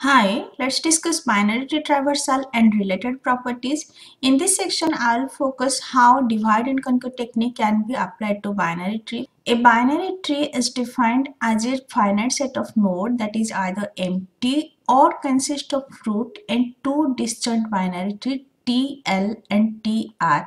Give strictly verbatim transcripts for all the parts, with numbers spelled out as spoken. Hi, let's discuss minority traversal and related properties. In this section, I will focus how divide and conquer technique can be applied to binary tree. A binary tree is defined as a finite set of nodes that is either empty or consists of root and two disjunct binary trees T L and T R.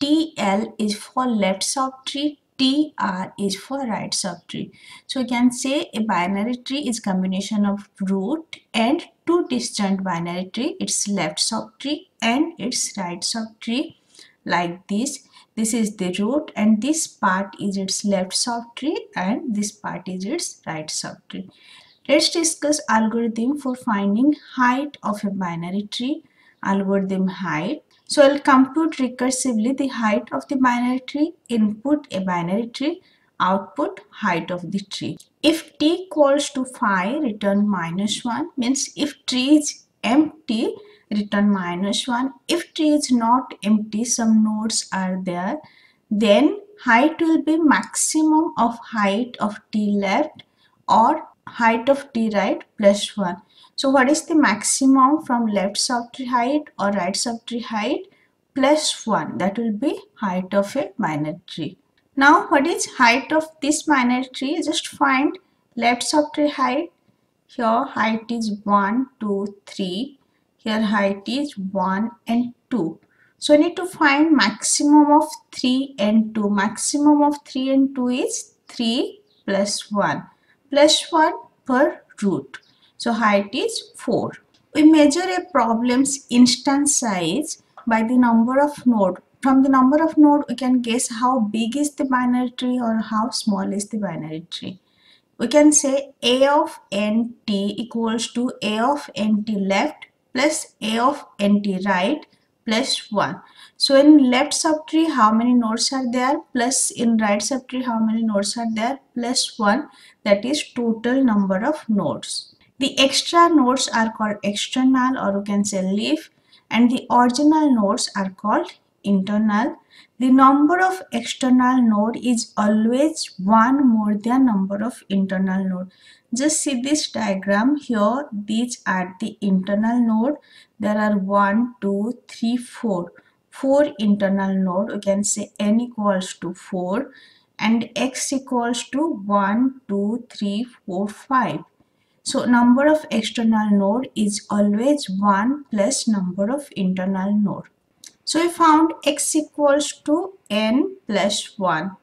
T L is for left subtree, T R is for right subtree. So you can say a binary tree is combination of root and two disjunct binary tree, its left subtree and its right subtree, like this. This is the root and this part is its left subtree and this part is its right subtree. Let's discuss algorithm for finding height of a binary tree. Algorithm height. So I'll compute recursively the height of the binary tree, input a binary tree, output height of the tree. If t equals to phi, return minus one, means if tree is empty, return minus one. If tree is not empty, some nodes are there, then height will be maximum of height of t left or height of t right plus one. So what is the maximum from left subtree height or right subtree height? Plus one. That will be height of a binary tree. Now what is height of this binary tree? Just find left subtree height. Here height is one, two, three. Here height is one and two. So we need to find maximum of three and two. Maximum of three and two is three plus one. Plus one per root. So height is four. We measure a problem's instance size by the number of nodes. From the number of nodes, we can guess how big is the binary tree or how small is the binary tree. We can say A of nt equals to A of nt left plus A of nt right plus one. So in left subtree, how many nodes are there? Plus in right subtree, how many nodes are there? Plus one. That is total number of nodes. The extra nodes are called external, or you can say leaf, and the original nodes are called internal. The number of external node is always one more than number of internal node. Just see this diagram here. These are the internal node. There are one, two, three, four. four internal node. You can say n equals to four and x equals to one, two, three, four, five. So number of external node is always one plus number of internal node. So we found x equals to n plus one.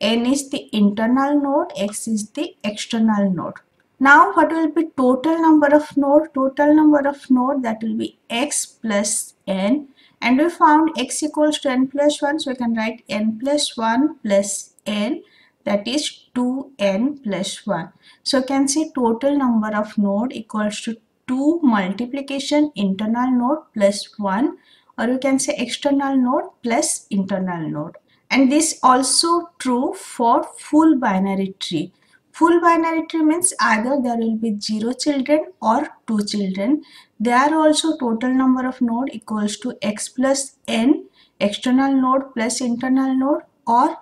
N is the internal node, x is the external node. Now what will be total number of node? Total number of node, that will be x plus n. And we found x equals to n plus one. So we can write n plus one plus n, that is two n plus one. So you can see total number of node equals to two multiplication internal node plus one. Or you can say external node plus internal node. And this also true for full binary tree. Full binary tree means either there will be zero children or two children. There also total number of node equals to x plus n, external node plus internal node, or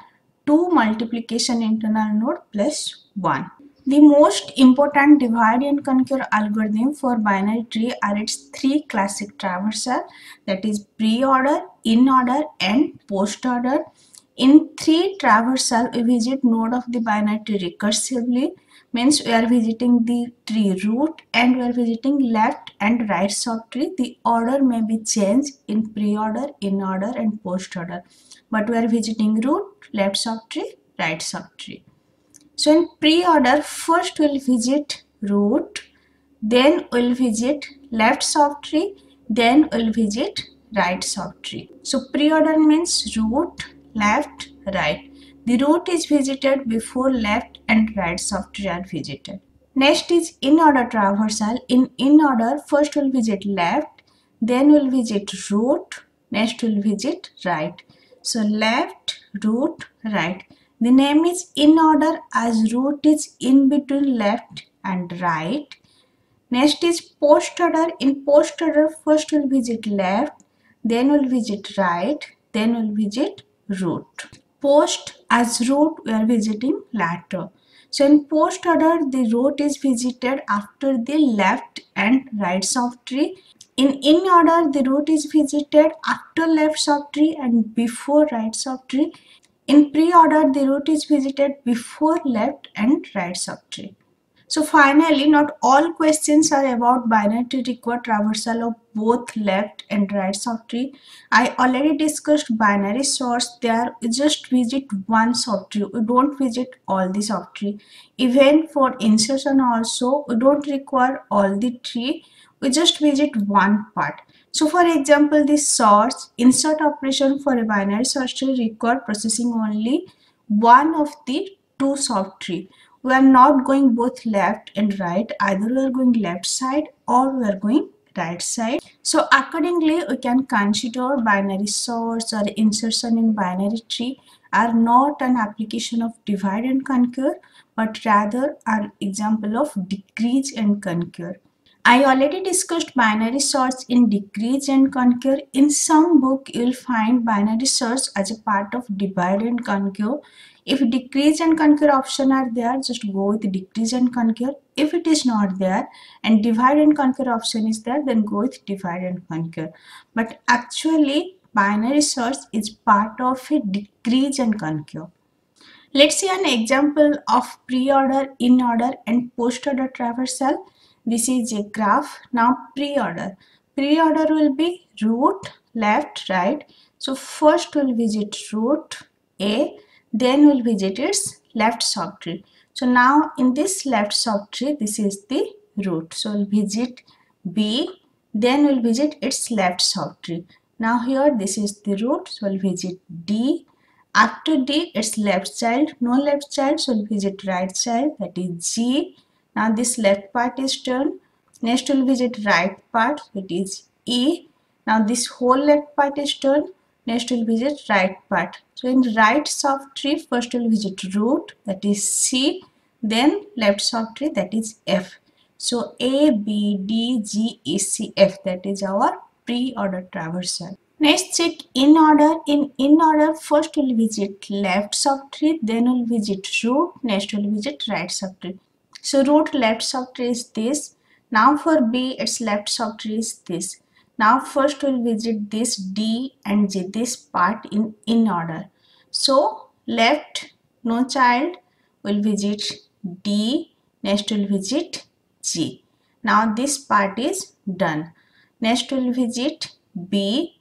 two multiplication internal node plus one. The most important divide and conquer algorithm for binary tree are its three classic traversal, that is preorder, inorder and postorder. In three traversal, we visit node of the binary tree recursively, means we are visiting the tree root and we are visiting left and right subtree. The order may be changed in preorder, inorder and postorder, but we are visiting root, left subtree, right subtree. So in preorder, first we'll visit root, then we'll visit left subtree, then we'll visit right subtree. So preorder means root, left, right. The root is visited before left and right subtree are visited. Next is inorder traversal. In inorder, first we'll visit left, then we'll visit root, next we'll visit right. So left, root, right. The name is inorder as root is in between left and right. Next is postorder. In postorder, first we'll visit left, then we'll visit right, then we'll visit root. Post as root, we are visiting latter. So in post order, the route is visited after the left and right soft tree. In inorder, the route is visited after left soft tree and before right soft tree. In preorder, the route is visited before left and right soft tree. So finally, not all questions are about binary tree require traversal of both left and right soft tree. I already discussed binary search. There we just visit one soft tree. We don't visit all the soft tree. Even for insertion also, we don't require all the tree. We just visit one part. So for example, this search insert operation for a binary search tree require processing only one of the two soft tree. We are not going both left and right. Either we are going left side or we are going right side. So accordingly, we can consider binary search or insertion in binary tree are not an application of divide and conquer, but rather an example of decrease and conquer. I already discussed binary search in decrease and conquer. In some book, you will find binary search as a part of divide and conquer. If decrease and conquer option are there, just go with decrease and conquer. If it is not there and divide and conquer option is there, then go with divide and conquer. But actually, binary search is part of a decrease and conquer. Let's see an example of preorder, inorder, and postorder traversal. This is a graph. Now preorder. Preorder will be route, left, right. So first we'll visit route A, then we'll visit its left soft tree. So now in this left soft tree, this is the route. So we'll visit B, then we'll visit its left soft tree. Now here this is the route, so we'll visit D. After D, its left child, no left child, so we'll visit right child, that is G. Now this left part is turned. Next we'll visit right part, it is E. Now this whole left part is turned. Next we'll visit right part. So in right soft tree, first we'll visit root, that is C. Then left soft tree, that is F. So A, B, D, G, E, C, F. That is our preorder traversal. Next check inorder. In inorder, first we'll visit left soft tree, then we'll visit root, next we'll visit right soft tree. So root left soft tree is this. Now for B, its left soft tree is this. Now first we'll visit this D and G, this part in inorder. So left, no child, we'll visit D, next we'll visit G. Now this part is done. Next we'll visit B,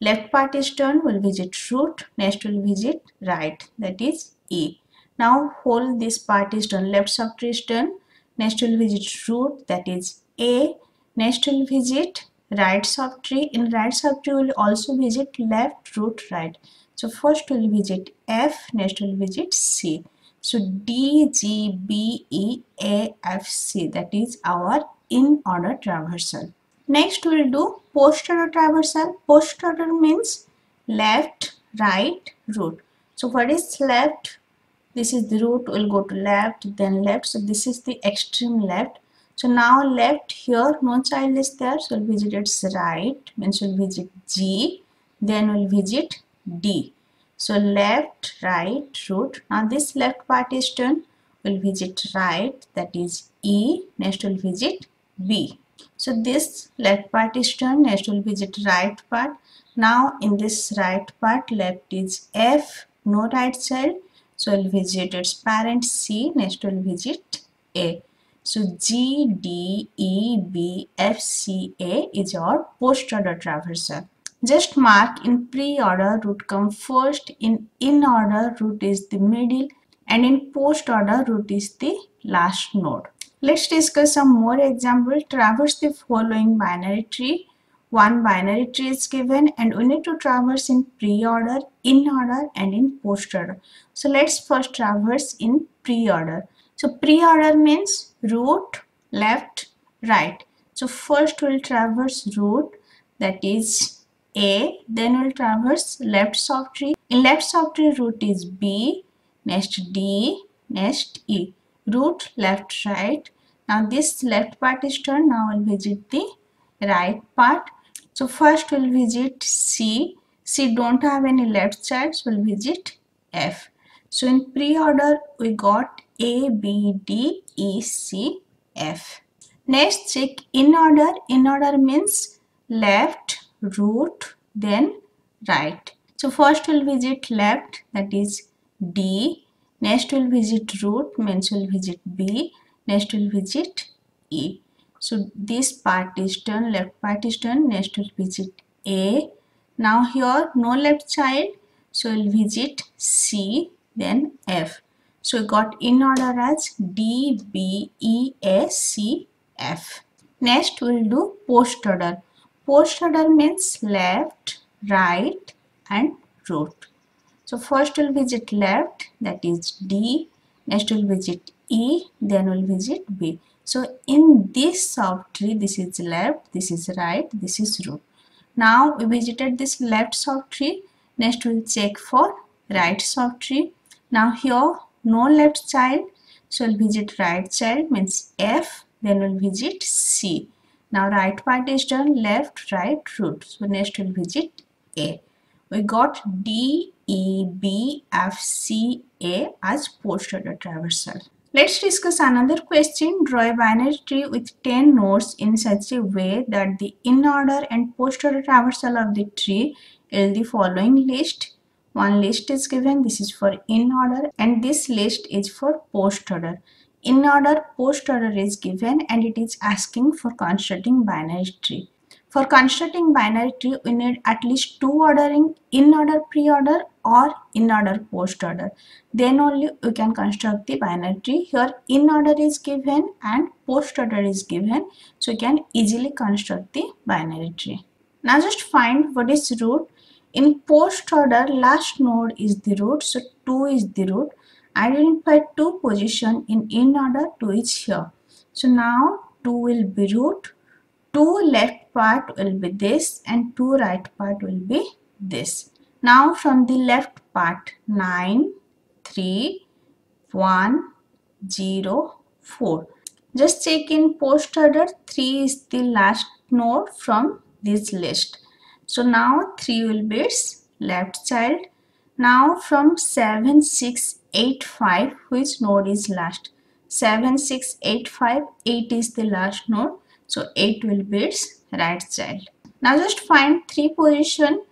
left part is done, we'll visit root, next we'll visit right, that is E. Now whole this part is done, left soft tree is done. Next we'll visit root, that is A. Next we'll visit right soft tree. In right soft tree we'll also visit left, root, right. So first we'll visit F, next we'll visit C. So D, G, B, E, A, F, C. That is our inorder traversal. Next we'll do postorder traversal. Postorder means left, right, root. So what is left? This is the root, will go to left, then left. So this is the extreme left. So now left here, no child is there. So we'll visit its right, means we'll visit G, then we'll visit D. So left, right, root. Now this left part is done. We'll visit right, that is E. Next we'll visit B. So this left part is done. Next we'll visit right part. Now in this right part, left is F, no right child. So we'll visit its parent C, next we'll visit A. So G, D, E, B, F, C, A is our postorder traversal. Just mark in preorder root comes first, in inorder root is the middle, and in postorder root is the last node. Let's discuss some more examples. Traverse the following binary tree. One binary tree is given and we need to traverse in preorder, inorder, and in postorder. So let's first traverse in preorder. So preorder means root, left, right. So first we'll traverse root, that is A, then we'll traverse left soft tree. In left soft tree root is B, next D, next E. Root, left, right. Now this left part is turned, now we'll visit the right part. So first we'll visit C. C don't have any left sides, we'll visit F. So in preorder we got A, B, D, E, C, F. Next, check inorder. Inorder means left, root, then right. So first we'll visit left, that is D. Next we'll visit root, means we'll visit B. Next we'll visit E. So this part is done, left part is done. Next we'll visit A. Now here no left child, so we'll visit C, then F. So we got in order as D, B, E, A, C, F. Next we'll do postorder. Postorder means left, right, and root. So first we'll visit left, that is D. Next we'll visit E, then we'll visit B. So in this subtree, this is left, this is right, this is root. Now we visited this left subtree. Next we'll check for right subtree. Now here no left child, so we'll visit right child, means F, then we'll visit C. Now right part is done, left, right, root. So next we'll visit A. We got D, E, B, F, C, A as postorder traversal. Let's discuss another question. Draw a binary tree with ten nodes in such a way that the inorder and postorder traversal of the tree is the following list. One list is given, this is for inorder, and this list is for postorder. Inorder, postorder is given, and it is asking for constructing binary tree. For constructing binary tree, we need at least two ordering, inorder preorder or inorder postorder. Then only we can construct the binary tree. Here inorder is given and postorder is given, so we can easily construct the binary tree. Now just find what is root. In postorder, last node is the root, so two is the root. Identify two position in inorder, two is here. So now two will be root. two left part will be this and two right part will be this. Now from the left part, nine, three, one, zero, four. Just check in postorder, three is the last node from this list. So now three will be its left child. Now from seven, six, eight, five, which node is last? seven, six, eight, five, eight is the last node. So eight will be its right child. Now just find three position.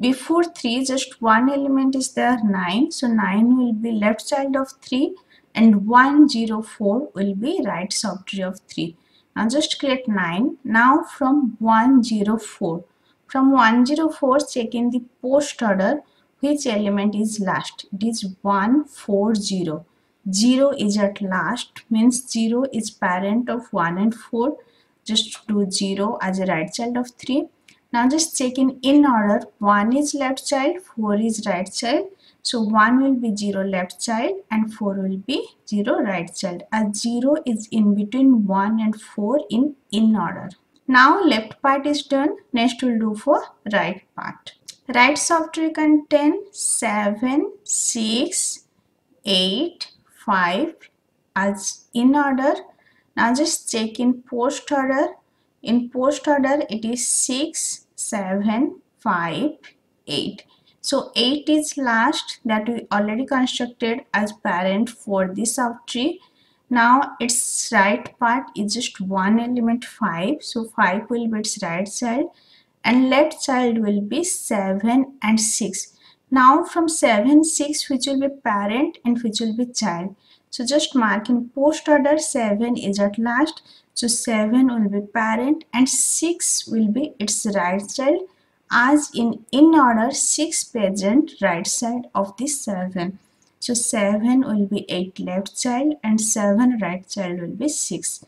Before three, just one element is there, nine. So nine will be left child of three and one, zero, four will be right subtree of three. Now just create nine. Now from one, zero, four. From one, zero, four, check in the postorder, which element is last? It is one, four, zero. zero is at last, means zero is parent of one and four. Just do zero as a right child of three. Now just check in inorder, one is left child, four is right child. So one will be zero left child and four will be zero right child, as zero is in between one and four in inorder. Now left part is done. Next we'll do for right part. Right subtree contain seven, six, eight, five as inorder. Now just check in postorder. In postorder it is six, seven, five, eight. So eight is last, that we already constructed as parent for this subtree. Now its right part is just one element, five. So five will be its right child and left child will be seven and six. Now from seven, six, which will be parent and which will be child. So just mark in postorder, seven is at last. So seven will be parent and six will be its right child. As in inorder, six parent right side of the seven. So seven will be eight left child and seven right child will be six.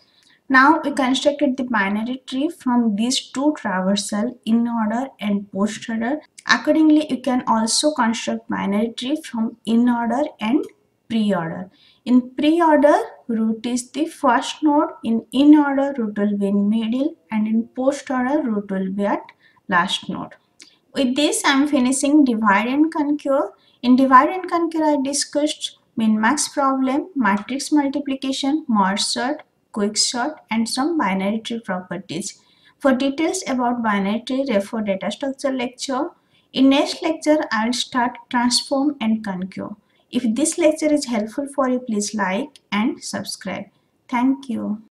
Now we constructed the binary tree from these two traversal, inorder and postorder. Accordingly, you can also construct binary tree from inorder and preorder. In preorder, root is the first node. In inorder, root will be in middle, and in postorder, root will be at last node. With this, I am finishing divide and conquer. In divide and conquer, I discussed min-max problem, matrix multiplication, mod sort, quick sort, and some binary tree properties. For details about binary tree, refer data structure lecture. In next lecture, I will start transform and concur. If this lecture is helpful for you, please like and subscribe. Thank you.